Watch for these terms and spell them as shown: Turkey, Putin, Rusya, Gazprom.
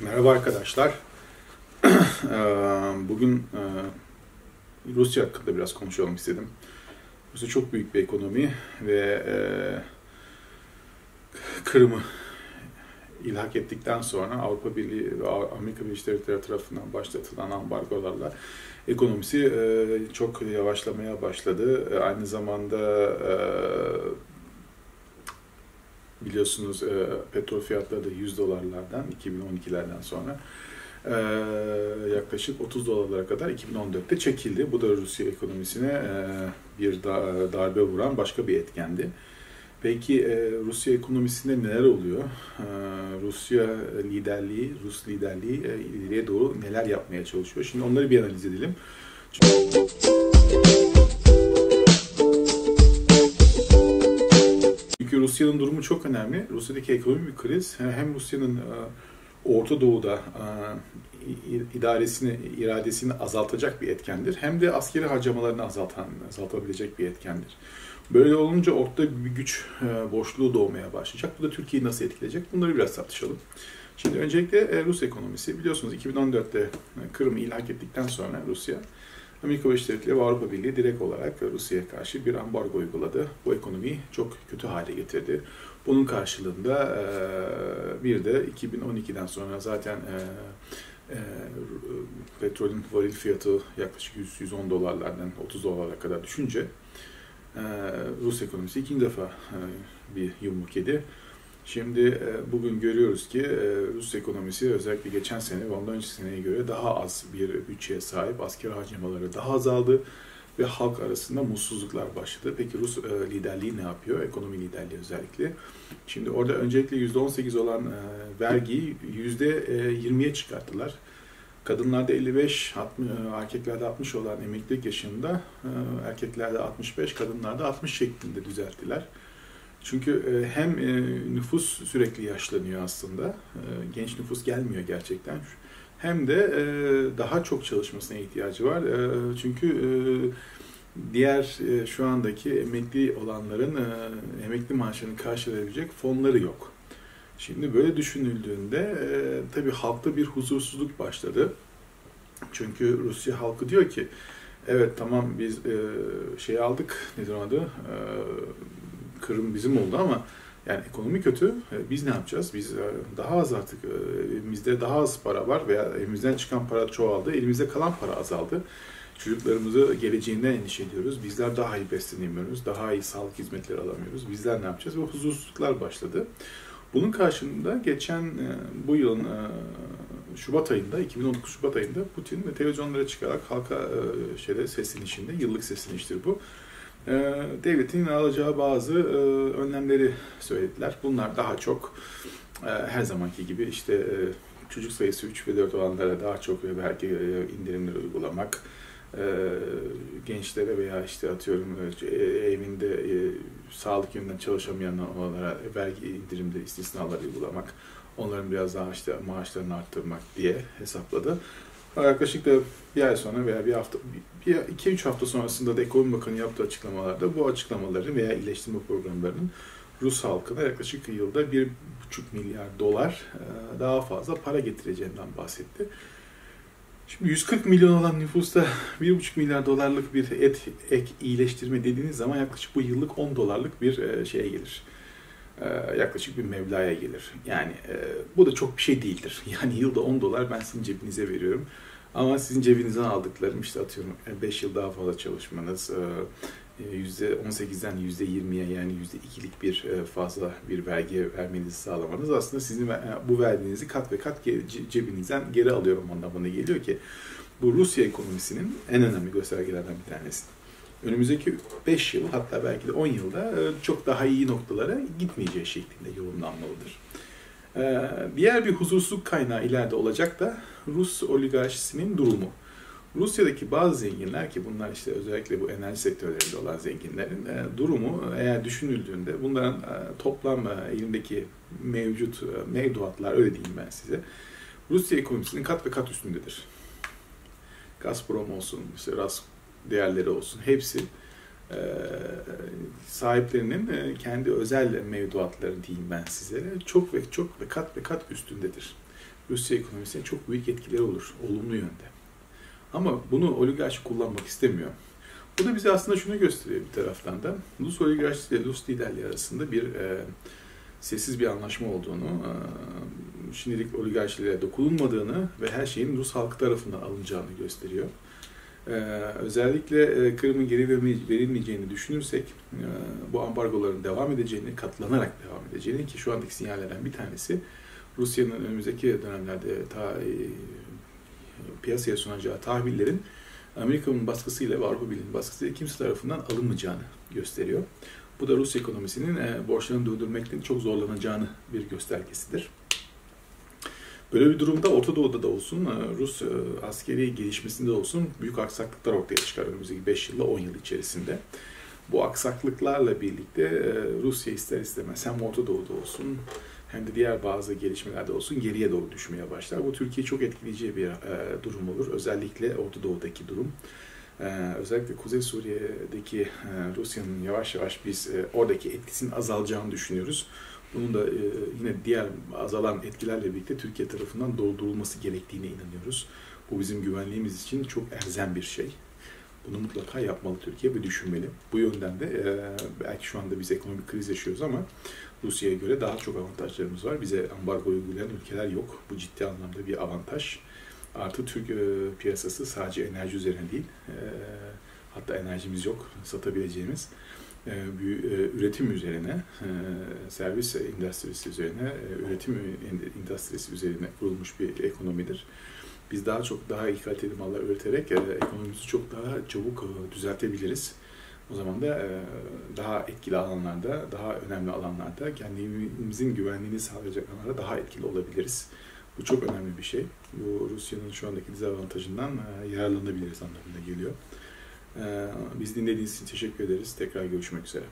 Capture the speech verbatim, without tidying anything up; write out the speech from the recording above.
Merhaba arkadaşlar. Bugün Rusya hakkında biraz konuşalım istedim. Rusya çok büyük bir ekonomi ve Kırım'ı ilhak ettikten sonra Avrupa Birliği ve Amerika Birleşik Devletleri tarafından başlatılan ambargolarla ekonomisi çok yavaşlamaya başladı. Aynı zamanda biliyorsunuz e, petrol fiyatları da yüz dolarlardan iki bin on ikilerden sonra e, yaklaşık otuz dolarlara kadar iki bin on dörtte çekildi. Bu da Rusya ekonomisine e, bir da, darbe vuran başka bir etkendi. Peki e, Rusya ekonomisinde neler oluyor? E, Rusya liderliği, Rus liderliği e, ileriye doğru neler yapmaya çalışıyor? Şimdi onları bir analiz edelim. Çünkü... Rusya'nın durumu çok önemli. Rusya'daki ekonomik bir kriz. Hem Rusya'nın Orta Doğu'da idaresini, iradesini azaltacak bir etkendir. Hem de askeri harcamalarını azaltan, azaltabilecek bir etkendir. Böyle olunca ortada bir güç boşluğu doğmaya başlayacak. Bu da Türkiye'yi nasıl etkileyecek? Bunları biraz tartışalım. Şimdi öncelikle Rus ekonomisi. Biliyorsunuz iki bin on dörtte Kırım'ı ilhak ettikten sonra Rusya, Amerika Birleşik Devletleri ve Avrupa Birliği direkt olarak Rusya'ya karşı bir ambargo uyguladı. Bu ekonomiyi çok kötü hale getirdi. Bunun karşılığında bir de iki bin on ikiden sonra zaten petrolün varil fiyatı yaklaşık yüz on dolarlardan otuz dolarlara kadar düşünce Rus ekonomisi ikinci defa bir yumruk yedi. Şimdi bugün görüyoruz ki Rus ekonomisi özellikle geçen sene ve ondan önceki seneye göre daha az bir bütçeye sahip, askeri harcamaları daha azaldı ve halk arasında mutsuzluklar başladı. Peki Rus liderliği ne yapıyor? Ekonomi liderliği özellikle. Şimdi orada öncelikle yüzde on sekiz olan vergiyi yüzde yirmiye çıkarttılar. Kadınlarda elli beş, erkeklerde altmış olan emeklilik yaşında erkeklerde altmış beş, kadınlarda altmış şeklinde düzelttiler. Çünkü hem nüfus sürekli yaşlanıyor aslında, genç nüfus gelmiyor gerçekten, hem de daha çok çalışmasına ihtiyacı var. Çünkü diğer şu andaki emekli olanların emekli maaşını karşılayabilecek fonları yok. Şimdi böyle düşünüldüğünde tabii halkta bir huzursuzluk başladı. Çünkü Rusya halkı diyor ki, evet tamam biz şey aldık, nedir onun adı? Kırım bizim oldu ama yani ekonomi kötü. Biz ne yapacağız? Biz daha az artık elimizde daha az para var veya elimizden çıkan para çoğaldı. Elimizde kalan para azaldı. Çocuklarımızı geleceğinden endişe ediyoruz. Bizler daha iyi beslenemiyoruz. Daha iyi sağlık hizmetleri alamıyoruz. Bizler ne yapacağız? Ve huzursuzluklar başladı. Bunun karşılığında geçen bu yılın Şubat ayında, iki bin on dokuz Şubat ayında Putin televizyonlara çıkarak halka şeyde seslenişinde, yıllık sesleniştir bu. Devletin alacağı bazı önlemleri söylediler. Bunlar daha çok her zamanki gibi işte çocuk sayısı üç ve dört olanlara daha çok vergi indirimleri uygulamak, gençlere veya işte atıyorum evinde sağlık yönünden çalışamayan olanlara vergi indirimleri, istisnaları uygulamak, onların biraz daha işte maaşlarını arttırmak diye hesapladı. Yaklaşık da bir ay sonra veya bir hafta, iki üç hafta sonrasında da Ekonomi Bakanı yaptığı açıklamalarda bu açıklamaların veya iyileştirme programlarının Rus halkına yaklaşık yılda bir buçuk milyar dolar daha fazla para getireceğinden bahsetti. Şimdi yüz kırk milyon olan nüfusta bir buçuk milyar dolarlık bir et, ek iyileştirme dediğiniz zaman yaklaşık bu yıllık on dolarlık bir şeye gelir. Yaklaşık bir mevlaya gelir. Yani bu da çok bir şey değildir. Yani yılda on dolar ben sizin cebinize veriyorum. Ama sizin cebinizden aldıklarım işte atıyorum beş yıl daha fazla çalışmanız, yüzde on sekizden yüzde yirmiye yani yüzde ikilik bir fazla bir vergi vermenizi sağlamanız aslında sizin bu verdiğinizi kat ve kat cebinizden geri alıyorum anlamına geliyor ki bu Rusya ekonomisinin en önemli göstergelerinden bir tanesi. Önümüzdeki beş yıl hatta belki de on yılda çok daha iyi noktalara gitmeyeceği şeklinde yorumlanmalıdır. Diğer bir huzursuzluk kaynağı ileride olacak da Rus oligarşisinin durumu. Rusya'daki bazı zenginler ki bunlar işte özellikle bu enerji sektörlerinde olan zenginlerin durumu eğer düşünüldüğünde bunların toplam elindeki mevcut mevduatlar öyle diyeyim ben size Rusya ekonomisinin kat ve kat üstündedir. Gazprom olsun, işte Ras değerleri olsun. Hepsi e, sahiplerinin e, kendi özel mevduatları diyeyim ben size. Çok ve çok ve kat ve kat üstündedir. Rusya ekonomisine çok büyük etkileri olur, olumlu yönde. Ama bunu oligarşi kullanmak istemiyor. Bu da bize aslında şunu gösteriyor bir taraftan da, Rus oligarşisi ile Rus liderliği arasında bir e, sessiz bir anlaşma olduğunu, e, şimdilik oligarşilere dokunulmadığını ve her şeyin Rus halkı tarafından alınacağını gösteriyor. E, özellikle e, Kırım'ın geri verilmeyeceğini düşünürsek, e, bu ambargoların devam edeceğini, katlanarak devam edeceğini, ki şu andaki sinyallerden bir tanesi, Rusya'nın önümüzdeki dönemlerde ta, e, piyasaya sunacağı tahvillerin Amerika'nın baskısıyla ve Avrupa Birliği'nin baskısıyla kimse tarafından alınmayacağını gösteriyor. Bu da Rus ekonomisinin e, borçlarını döndürmekten çok zorlanacağını bir göstergesidir. Böyle bir durumda Orta Doğu'da da olsun, e, Rus e, askeri gelişmesinde olsun büyük aksaklıklar ortaya çıkar önümüzdeki beş yılla on yıl içerisinde. Bu aksaklıklarla birlikte e, Rusya ister istemez hem Orta Doğu'da olsun hem de diğer bazı gelişmelerde olsun geriye doğru düşmeye başlar. Bu Türkiye'yi çok etkileyeceği bir e, durum olur. Özellikle Orta Doğu'daki durum. E, özellikle Kuzey Suriye'deki e, Rusya'nın yavaş yavaş biz e, oradaki etkisinin azalacağını düşünüyoruz. Bunun da e, yine diğer azalan etkilerle birlikte Türkiye tarafından doldurulması gerektiğine inanıyoruz. Bu bizim güvenliğimiz için çok elzem bir şey. Bunu mutlaka yapmalı Türkiye ve düşünmeli. Bu yönden de e, belki şu anda biz ekonomik kriz yaşıyoruz ama Rusya'ya göre daha çok avantajlarımız var. Bize ambargo uygulayan ülkeler yok. Bu ciddi anlamda bir avantaj. Artı Türk e, piyasası sadece enerji üzerine değil, e, hatta enerjimiz yok satabileceğimiz. E, e, üretim üzerine, e, servis endüstrisi üzerine, e, üretim endüstrisi üzerine kurulmuş bir ekonomidir. Biz daha çok daha iyi kaliteli mallar üreterek e, ekonomimizi çok daha çabuk e, düzeltebiliriz. O zaman da e, daha etkili alanlarda, daha önemli alanlarda, kendimizin güvenliğini sağlayacak alanlarda daha etkili olabiliriz. Bu çok önemli bir şey. Bu Rusya'nın şu andaki dezavantajından e, yararlanabiliriz anlamına geliyor. E, biz dinlediğiniz için teşekkür ederiz. Tekrar görüşmek üzere.